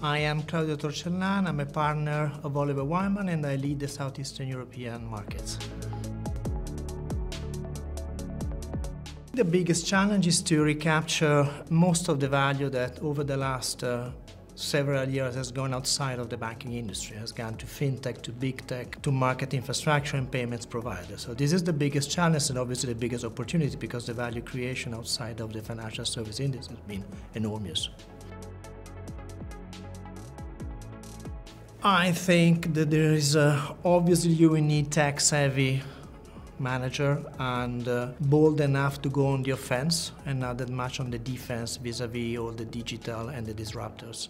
I am Claudio Torcellan, I'm a partner of Oliver Wyman and I lead the Southeastern European markets. The biggest challenge is to recapture most of the value that over the last several years has gone outside of the banking industry, has gone to FinTech, to Big Tech, to market infrastructure and payments providers. So this is the biggest challenge and obviously the biggest opportunity because the value creation outside of the financial service industry has been enormous. I think that there is obviously you need tech-savvy manager and bold enough to go on the offense and not that much on the defense vis-a-vis all the digital and the disruptors.